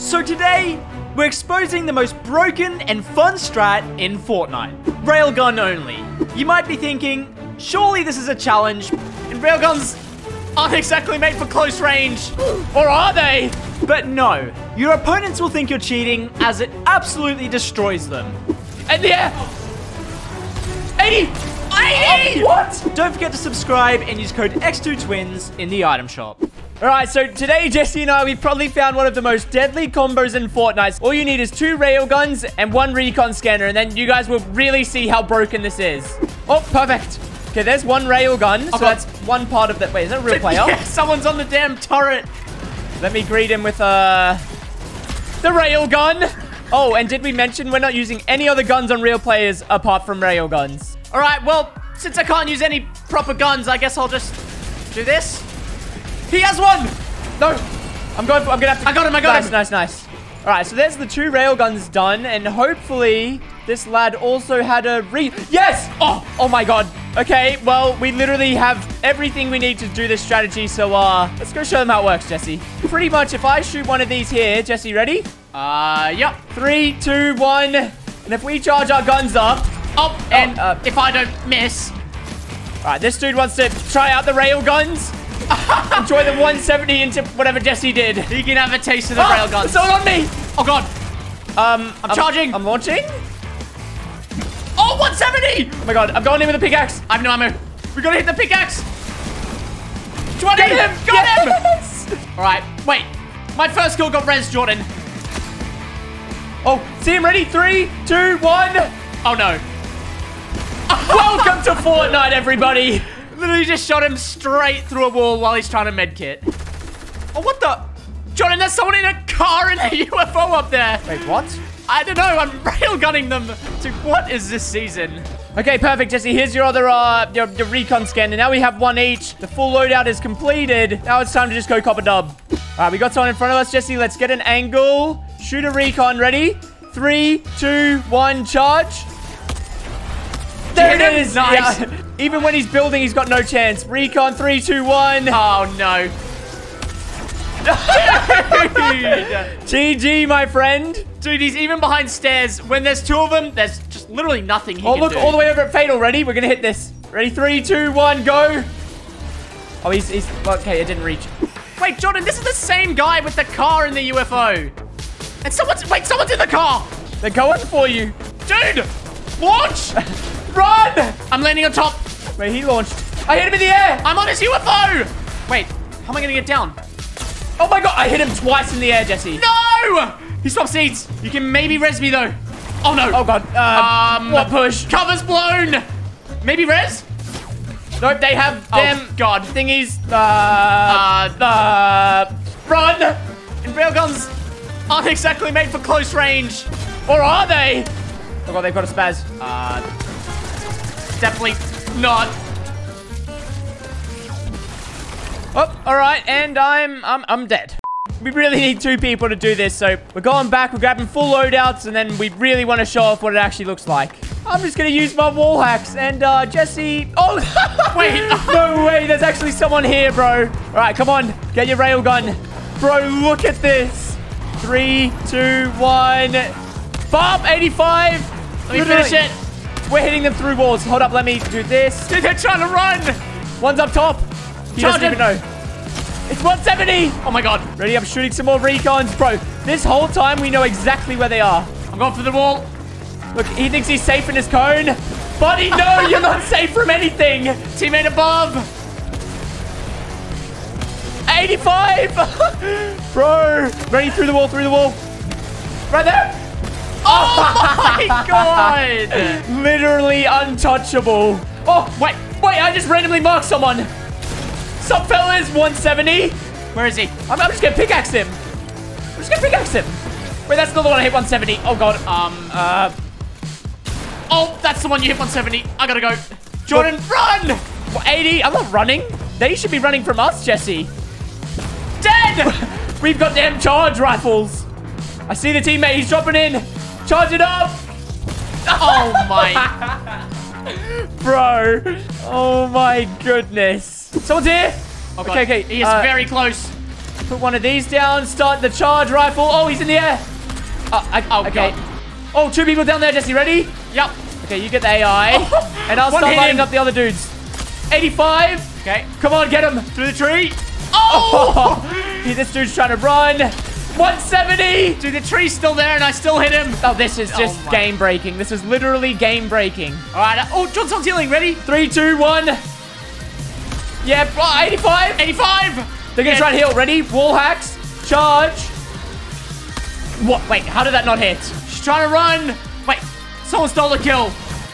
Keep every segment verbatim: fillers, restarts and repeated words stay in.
So today, we're exposing the most broken and fun strat in Fortnite. Railgun only. You might be thinking, surely this is a challenge, and railguns aren't exactly made for close range. Or are they? But no, your opponents will think you're cheating as it absolutely destroys them. And there! eighty! eighty! What? Don't forget to subscribe and use code X two Twins in the item shop. Alright, so today Jesse and I, we probably found one of the most deadly combos in Fortnite. All you need is two railguns and one recon scanner, and then you guys will really see how broken this is. Oh, perfect. Okay, there's one railgun, so that's one part of that. Wait, is that a real player? Yeah, someone's on the damn turret. Let me greet him with uh, the railgun. Oh, and did we mention we're not using any other guns on real players apart from railguns? Alright, well, since I can't use any proper guns, I guess I'll just do this. He has one! No! I'm going for, I'm gonna have to... I got him, I got nice, him! Nice, nice, nice. Alright, so there's the two railguns done, and hopefully this lad also had a re... Yes! Oh! Oh my god. Okay, well, we literally have everything we need to do this strategy, so, uh... let's go show them how it works, Jesse. Pretty much, if I shoot one of these here... Jesse, ready? Uh, yep. Three, two, one. And if we charge our guns up... Oh, and oh, uh, if I don't miss... Alright, this dude wants to try out the railguns. Enjoy the one seventy into whatever Jesse did. He can have a taste of the oh, railgun. It's all on me. Oh, God. Um, I'm, I'm charging. I'm launching. Oh, one seventy. Oh, my God. I'm going in with a pickaxe. I have no ammo. We got to hit the pickaxe. Got him. Got yes. him. All right. Wait. My first kill got res, Jordan. Oh, see him ready? Three, two, one. Oh, no. Welcome to Fortnite, everybody. Literally just shot him straight through a wall while he's trying to medkit. Oh, what the? Jordan, there's someone in a car and a U F O up there. Wait, what? I don't know. I'm railgunning them. Dude, what is this season? Okay, perfect, Jesse. Here's your other uh, your, your recon scanner. Now we have one each. The full loadout is completed. Now it's time to just go cop a dub. All right, we got someone in front of us, Jesse. Let's get an angle. Shoot a recon. Ready? Three, two, one, charge. There it is. Nice. Yeah. Even when he's building, he's got no chance. Recon, three, two, one. Oh, no. G G, my friend. Dude, he's even behind stairs. When there's two of them, there's just literally nothing he oh, can look, do. Oh, look, all the way over at Fatal. Ready? We're going to hit this. Ready? Three, two, one, go. Oh, he's... he's okay, it didn't reach. Wait, Jordan, this is the same guy with the car and the U F O. And someone's... Wait, someone's in the car. They're going for you. Dude, launch. Run! I'm landing on top. Wait, he launched. I hit him in the air. I'm on his U F O. Wait, how am I going to get down? Oh, my God. I hit him twice in the air, Jesse. No! He swapped seats. You can maybe res me, though. Oh, no. Oh, God. Um, um what push? Cover's blown. Maybe res? Nope, they have oh, them. God. Thingies. Uh, uh, uh, run. And railguns aren't exactly made for close range. Or are they? Oh, God. They've got a spaz. Uh... Definitely not. Oh, all right, and I'm I'm I'm dead. We really need two people to do this, so we're going back. We're grabbing full loadouts, and then we really want to show off what it actually looks like. I'm just gonna use my wall hacks, and uh, Jesse. Oh, wait, no way. There's actually someone here, bro. All right, come on, get your railgun, bro. Look at this. Three, two, one. Bop, eighty-five. Let me finish it. We're hitting them through walls. Hold up, let me do this. Dude, they're trying to run. One's up top. He doesn't even know. It's one seventy. Oh, my God. Ready? I'm shooting some more recons. Bro, this whole time we know exactly where they are. I'm going for the wall. Look, he thinks he's safe in his cone. Buddy, no, you're not safe from anything. Teammate above. eighty-five. Bro, ready? Through the wall, through the wall. Right there. Oh my God! Literally untouchable. Oh, wait, wait, I just randomly marked someone. Some fella's one seventy. Where is he? I'm, I'm just gonna pickaxe him. I'm just gonna pickaxe him. Wait, that's not the one I hit one seventy. Oh, God. Um, uh. Oh, that's the one you hit one seventy. I gotta go. Jordan, what? Run! What, eighty? I'm not running. They should be running from us, Jesse. Dead! We've got damn charge rifles. I see the teammate. He's dropping in. Charge it up! Oh my... Bro. Oh my goodness. Someone's here. Oh, okay, okay. He is uh, very close. Put one of these down. Start the charge rifle. Oh, he's in the air. Oh, I, oh okay. God. Oh, two people down there, Jesse. Ready? Yep. Okay, you get the A I. Oh, and I'll start lighting up the other dudes. eighty-five. Okay. Come on, get him. Through the tree. Oh! Oh. Dude, this dude's trying to run. one seventy. Dude, the tree's still there and I still hit him. Oh, this is just oh game breaking. This is literally game breaking. All right. Oh, Johnson's healing. Ready? Three, two, one. Yeah, eighty-five. eighty-five. They're going to yeah. try and heal. Ready? Wall hacks. Charge. What? Wait, how did that not hit? She's trying to run. Wait, someone stole the kill.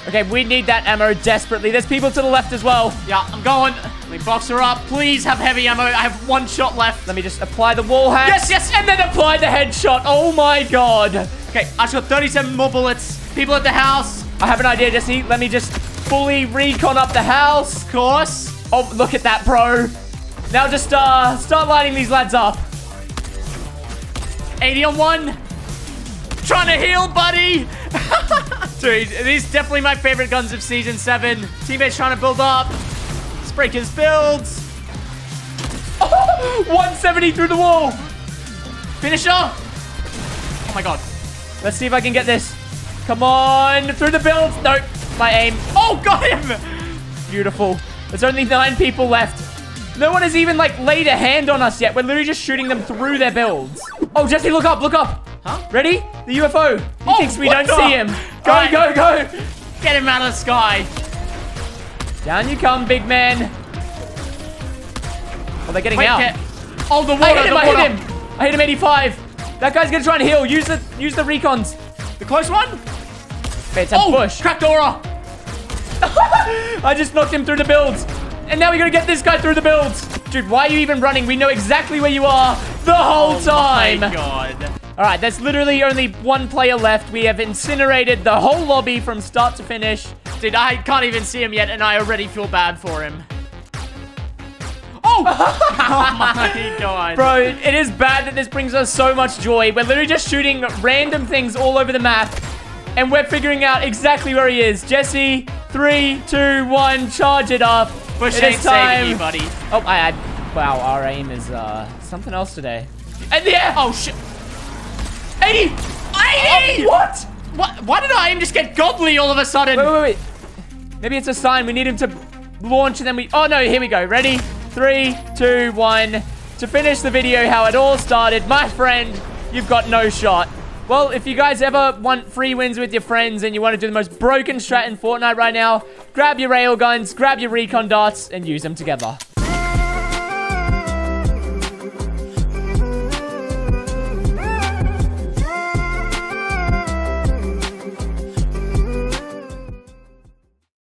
Okay, we need that ammo desperately. There's people to the left as well. Yeah, I'm going. Let me box her up. Please have heavy ammo. I have one shot left. Let me just apply the wall hack. Yes, yes, and then apply the headshot. Oh, my God. Okay, I just got thirty-seven more bullets. People at the house. I have an idea, Jesse. Let me just fully recon up the house. Of course. Oh, look at that, bro. Now just uh, start lighting these lads up. eighty on one. Trying to heal, buddy. Dude, these are definitely my favorite guns of Season seven. Teammates trying to build up. Breakers builds. Oh, one seventy through the wall. Finisher. Oh, my God. Let's see if I can get this. Come on. Through the build. No. My aim. Oh, got him. Beautiful. There's only nine people left. No one has even, like, laid a hand on us yet. We're literally just shooting them through their builds. Oh, Jesse, look up. Look up. Huh? Ready? The U F O. He oh, thinks we don't the? see him. Go, right. go, go. Get him out of the sky. Down you come, big man. Oh, they're getting Wait, out. Get... Oh, the water, I hit him, the water. I hit him. I hit him eighty-five. That guy's going to try and heal. Use the use the recons. The close one? Okay, it's a oh, push. Cracked aura. I just knocked him through the builds. And now we're going to get this guy through the builds. Dude, why are you even running? We know exactly where you are the whole oh time. Oh, my God. All right, there's literally only one player left. We have incinerated the whole lobby from start to finish. Dude, I can't even see him yet, and I already feel bad for him. Oh! Oh, my God. Bro, it is bad that this brings us so much joy. We're literally just shooting random things all over the map, and we're figuring out exactly where he is. Jesse, three, two, one, charge it up. Bush it ain't is time. You, buddy. Oh, I had... Wow, our aim is uh, something else today. And yeah! Oh, shit. eighty! eighty! Oh, what? What? Why did I aim just get godly all of a sudden? Wait, wait, wait. Maybe it's a sign. We need him to launch and then we... Oh, no. Here we go. Ready? Three, two, one. To finish the video how it all started, my friend, you've got no shot. Well, if you guys ever want free wins with your friends and you want to do the most broken strat in Fortnite right now, grab your rail guns, grab your recon darts, and use them together.